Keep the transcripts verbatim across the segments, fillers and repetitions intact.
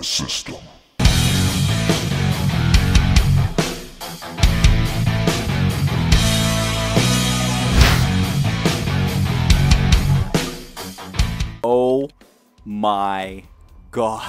nervous system. Oh my God.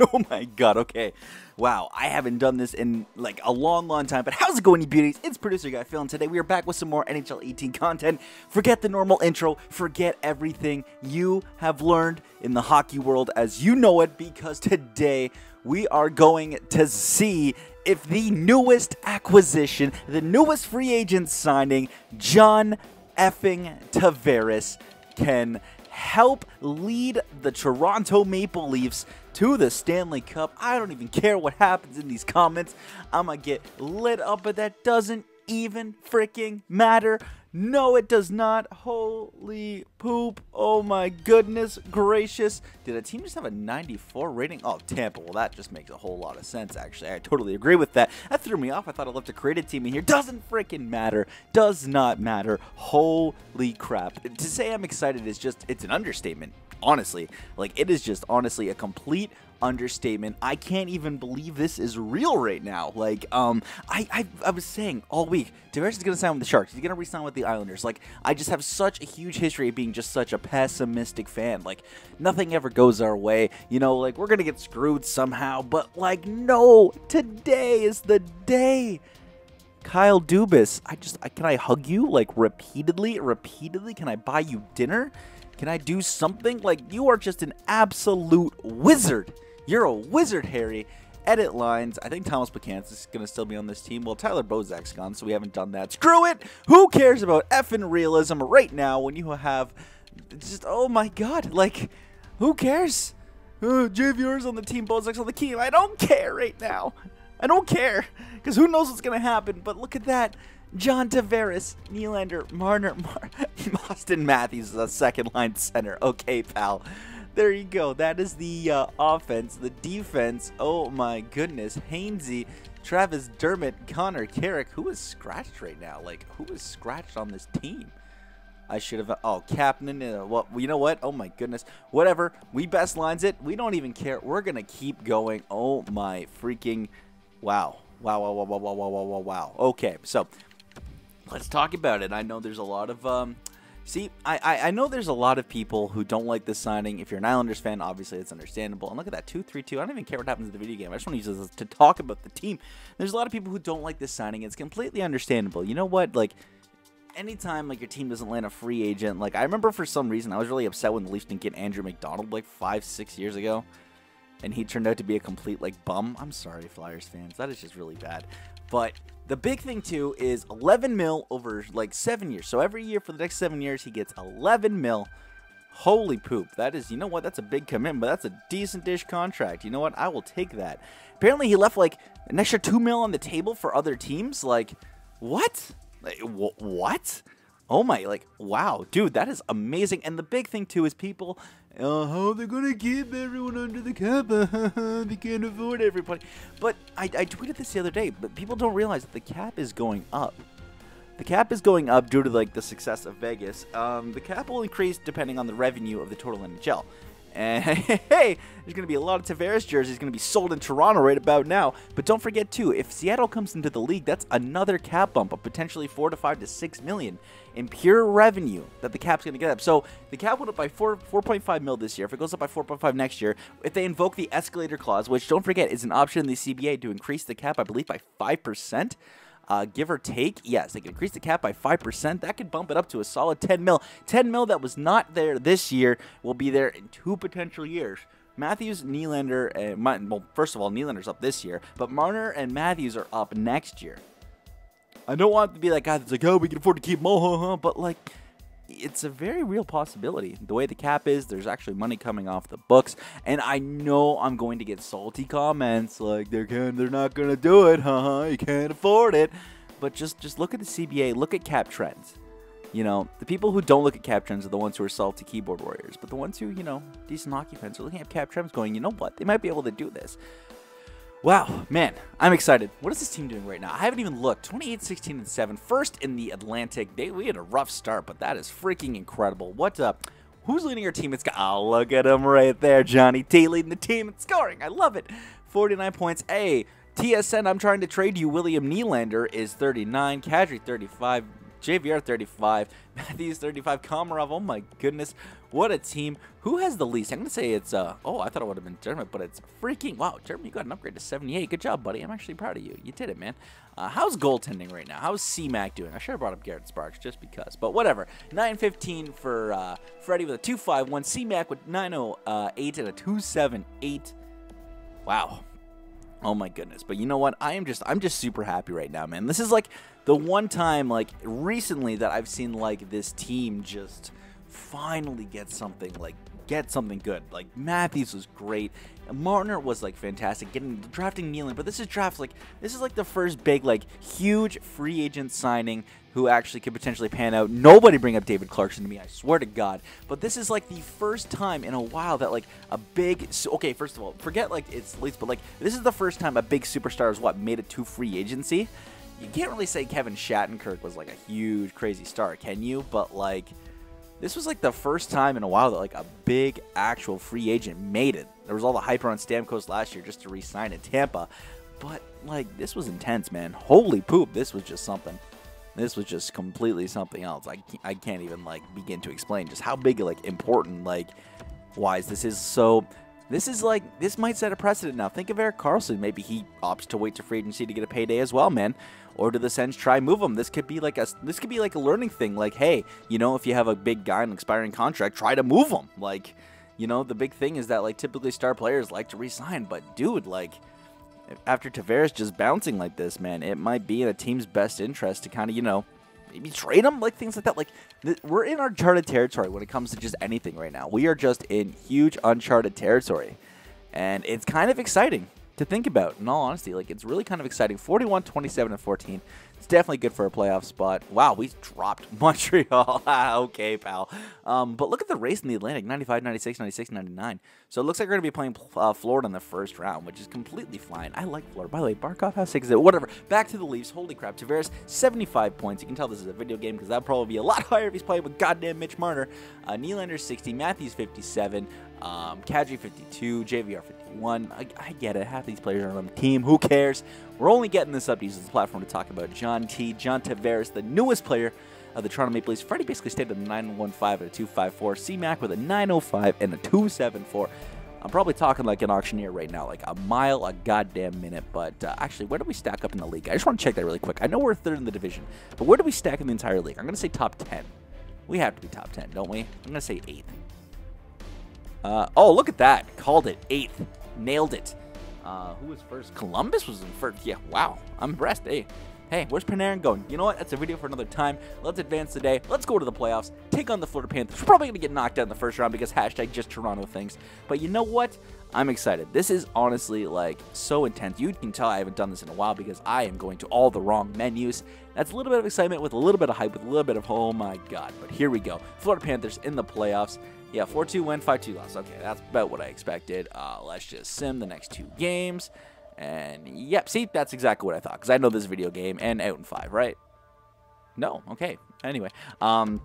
Oh my God. Okay. Wow. I haven't done this in like a long, long time, but how's it going, you beauties? It's producer guy Phil, and today we are back with some more N H L eighteen content. Forget the normal intro. Forget everything you have learned in the hockey world as you know it, because today we are going to see if the newest acquisition, the newest free agent signing, John effing Tavares, can help lead the Toronto Maple Leafs to the Stanley Cup. I don't even care what happens in these comments. I'm gonna get lit up, but that doesn't even freaking matter. No, it does not. Holy poop. Oh my goodness gracious. Did a team just have a ninety-four rating? Oh, Tampa. Well, that just makes a whole lot of sense, actually. I totally agree with that. That threw me off. I thought I left a creative team in here. Doesn't freaking matter. Does not matter. Holy crap. To say I'm excited is just, it's an understatement, honestly. Like, it is just, honestly, a complete understatement. I can't even believe this is real right now. Like, um, I, I, I was saying all week, Tavares is going to sign with the Sharks. He's going to re-sign with the Islanders. Like, I just have such a huge history of being just such a pessimistic fan. Like, nothing ever goes our way. You know, like, we're going to get screwed somehow. But, like, no, today is the day. Kyle Dubas, I just, I, can I hug you, like, repeatedly, repeatedly? Can I buy you dinner? Can I do something? Like, you are just an absolute wizard. You're a wizard, Harry. Edit lines. I think Thomas Plekanec is going to still be on this team. Well, Tyler Bozak's gone, so we haven't done that. Screw it! Who cares about effing realism right now when you have just, oh my God, like, who cares? Uh, J V R's on the team, Bozak's on the team. I don't care right now. I don't care, because who knows what's going to happen, but look at that. John Tavares, Nylander, Marner, Mar Austin Matthews is a second-line center. Okay, pal. There you go. That is the uh, offense, the defense. Oh, my goodness. Hainsey, Travis Dermott, Connor Carrick. Who is scratched right now? Like, who is scratched on this team? I should have. Oh, Kapanen. Uh, well, you know what? Oh, my goodness. Whatever. We best lines it. We don't even care. We're going to keep going. Oh, my freaking. Wow. Wow, wow, wow, wow, wow, wow, wow, wow, wow. Okay, so let's talk about it. I know there's a lot of, um, see, I, I, I know there's a lot of people who don't like this signing. If you're an Islanders fan, obviously it's understandable. And look at that, two three two. I don't even care what happens in the video game. I just want to use this to talk about the team. There's a lot of people who don't like this signing. It's completely understandable. You know what? Like, anytime, like, your team doesn't land a free agent, like, I remember for some reason I was really upset when the Leafs didn't get Andrew McDonald, like, five, six years ago. And he turned out to be a complete, like, bum. I'm sorry, Flyers fans. That is just really bad. But the big thing, too, is eleven mil over, like, seven years. So every year for the next seven years, he gets eleven mil. Holy poop. That is, you know what? That's a big commitment, but that's a decent-ish contract. You know what? I will take that. Apparently, he left, like, an extra two mil on the table for other teams. Like, what? Like, wh what? Oh, my. Like, wow. Dude, that is amazing. And the big thing, too, is people... Uh, how they're gonna keep everyone under the cap? They can't afford everybody. But I, I tweeted this the other day. But people don't realize that the cap is going up. The cap is going up due to like the success of Vegas. Um, the cap will increase depending on the revenue of the total N H L. And hey, there's gonna be a lot of Tavares jerseys gonna be sold in Toronto right about now. But don't forget too, if Seattle comes into the league, that's another cap bump of potentially four to five to six million. In pure revenue that the cap's going to get up. So the cap went up by four point five mil this year. If it goes up by four point five next year, if they invoke the escalator clause, which don't forget is an option in the C B A to increase the cap, I believe, by five percent, uh, give or take. Yes, they can increase the cap by five percent. That could bump it up to a solid ten mil. ten mil that was not there this year will be there in two potential years. Matthews, Nylander, and Martin, well, first of all, Nylander's up this year, but Marner and Matthews are up next year. I don't want to be that guy that's like, oh, we can afford to keep Moho, huh? But, like, it's a very real possibility. The way the cap is, there's actually money coming off the books. And I know I'm going to get salty comments like, they're, can, they're not going to do it, huh? You can't afford it. But just, just look at the C B A. Look at cap trends. You know, the people who don't look at cap trends are the ones who are salty keyboard warriors. But the ones who, you know, decent hockey fans are looking at cap trends going, you know what? They might be able to do this. Wow, man, I'm excited. What is this team doing right now? I haven't even looked. twenty-eight, sixteen, and seven. First in the Atlantic. They, we had a rough start, but that is freaking incredible. What, uh, Who's leading your team? It's got, oh, look at him right there, Johnny T leading the team and scoring. I love it. forty-nine points. Hey, T S N, I'm trying to trade you. William Nylander is thirty-nine. Kadri, thirty-five. J V R, thirty-five. Matthews, thirty-five. Komarov, oh my goodness. What a team. Who has the least? I'm going to say it's, uh, oh, I thought it would have been Dermott, but it's freaking, wow, Dermott, you got an upgrade to seventy-eight. Good job, buddy. I'm actually proud of you. You did it, man. Uh, how's goaltending right now? How's C Mac doing? I should have brought up Garrett Sparks just because, but whatever. nine fifteen for uh, Freddy with a two five one. C Mac with nine oh eight and a two seven eight. Wow. Oh my goodness. But you know what? I am just I'm just super happy right now, man. This is like the one time like recently that I've seen like this team just finally get something like get something good. Like Matthews was great. Marner was like fantastic. Getting drafting Nylander, but this is drafts like this is like the first big like huge free agent signing who actually could potentially pan out. Nobody bring up David Clarkson to me, I swear to God. But this is like the first time in a while that like a big, okay, first of all, forget like it's the least, but like this is the first time a big superstar is what made it to free agency. You can't really say Kevin Shattenkirk was like a huge crazy star, can you? But like this was like the first time in a while that like a big actual free agent made it. There was all the hype around Stamkos last year just to re-sign in Tampa, but like this was intense, man. Holy poop, this was just something. This was just completely something else. I can't, I can't even like begin to explain just how big like important like wise this is. So this is like this might set a precedent now. Think of Eric Karlsson. Maybe he opts to wait to free agency to get a payday as well, man. Or do the Sens try move him? This could be like a this could be like a learning thing. Like, hey, you know, if you have a big guy in an expiring contract, try to move him. Like, you know, the big thing is that like typically star players like to re-sign, but dude, like. After Tavares just bouncing like this, man, it might be in a team's best interest to kind of, you know, maybe trade him, like things like that. Like, th we're in uncharted territory when it comes to just anything right now. We are just in huge uncharted territory, and it's kind of exciting to think about, in all honesty. Like, it's really kind of exciting. forty-one, twenty-seven, and fourteen. It's definitely good for a playoff spot. Wow, we dropped Montreal. Okay, pal. Um, but look at the race in the Atlantic. ninety-five, ninety-six, ninety-six, ninety-nine. So it looks like we're going to be playing uh, Florida in the first round, which is completely flying. I like Florida. By the way, Barkov, how sick is it? Whatever. Back to the Leafs. Holy crap. Tavares, seventy-five points. You can tell this is a video game because that would probably be a lot higher if he's playing with goddamn Mitch Marner. Uh, Nylander, sixty. Matthews, fifty-seven. Um, Kadri, fifty-two. J V R, fifty-one. I, I get it. Half these players are on the team. Who cares? We're only getting this up to use as a platform to talk about John T. John Tavares, the newest player of the Toronto Maple Leafs. Freddie basically stayed with a nine one five and a two five four. C Mac with a nine oh five and a two seven four. I'm probably talking like an auctioneer right now, like a mile a goddamn minute. But uh, actually, where do we stack up in the league? I just want to check that really quick. I know we're third in the division, but where do we stack in the entire league? I'm going to say top ten. We have to be top ten, don't we? I'm going to say eighth. Uh, oh, look at that. Called it eighth. Nailed it. Uh, who was first? Columbus was in first. Yeah, wow. I'm impressed. Hey, hey, where's Panarin going? You know what? That's a video for another time. Let's advance today. Let's go to the playoffs. Take on the Florida Panthers. We're probably going to get knocked out in the first round because hashtag just Toronto things. But you know what? I'm excited. This is honestly, like, so intense. You can tell I haven't done this in a while because I am going to all the wrong menus. That's a little bit of excitement with a little bit of hype with a little bit of, oh, my God. But here we go. Florida Panthers in the playoffs. Yeah, four two win, five two loss. Okay, that's about what I expected. Uh, let's just sim the next two games. And, yep, see, that's exactly what I thought. Because I know this video game and out in five, right? No, okay. Anyway, um...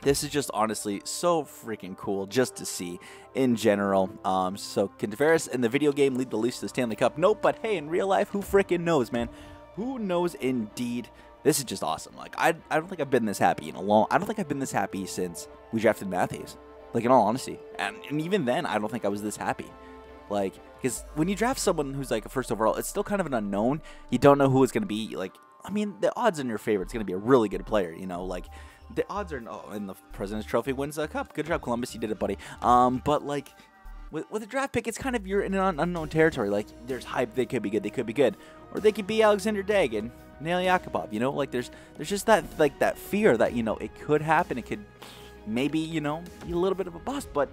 this is just honestly so freaking cool just to see in general. Um, so, can Tavares in the video game lead the Leafs to the Stanley Cup? Nope, but hey, in real life, who freaking knows, man? Who knows indeed? This is just awesome. Like, I, I don't think I've been this happy in a long... I don't think I've been this happy since we drafted Matthews. Like, in all honesty. And, and even then, I don't think I was this happy. Like, because when you draft someone who's, like, a first overall, it's still kind of an unknown. You don't know who it's going to be. Like, I mean, the odds in your favor, it's going to be a really good player, you know? Like... the odds are no, and the President's Trophy wins the cup. Good job, Columbus. You did it, buddy. Um, but like with with a draft pick, it's kind of you're in an unknown territory. Like there's hype. They could be good. They could be good, or they could be Alexander Dagan, Nail Yakupov. You know, like there's there's just that like that fear that you know it could happen. It could maybe you know be a little bit of a bust, but.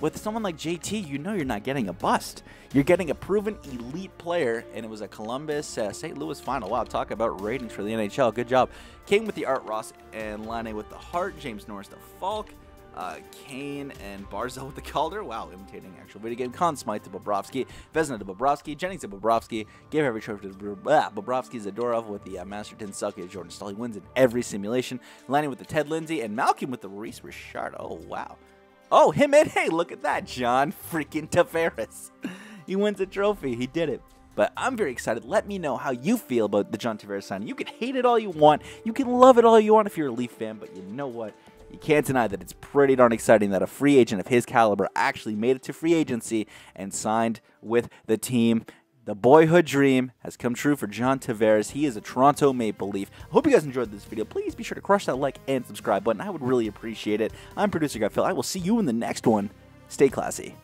With someone like J T, you know you're not getting a bust. You're getting a proven elite player, and it was a Columbus uh, Saint Louis final. Wow, talk about ratings for the N H L. Good job. Kane with the Art Ross and Laine with the Heart. James Norris the Falk. Uh, Kane and Barzell with the Calder. Wow, imitating actual video game. Conn Smythe to Bobrovsky. Vezina to Bobrovsky. Jennings to Bobrovsky. Gave every trophy to blah, Bobrovsky. Zadorov with the uh, Masterton. Selke to Jordan Staal. He wins in every simulation. Laine with the Ted Lindsay. And Malkin with the Maurice Richard. Oh, wow. Oh, him and hey, look at that, John freaking Tavares. He wins a trophy. He did it. But I'm very excited. Let me know how you feel about the John Tavares signing. You can hate it all you want. You can love it all you want if you're a Leaf fan. But you know what? You can't deny that it's pretty darn exciting that a free agent of his caliber actually made it to free agency and signed with the team. The boyhood dream has come true for John Tavares. He is a Toronto Maple Leaf. I hope you guys enjoyed this video. Please be sure to crush that like and subscribe button. I would really appreciate it. I'm Producer Guy Phil. I will see you in the next one. Stay classy.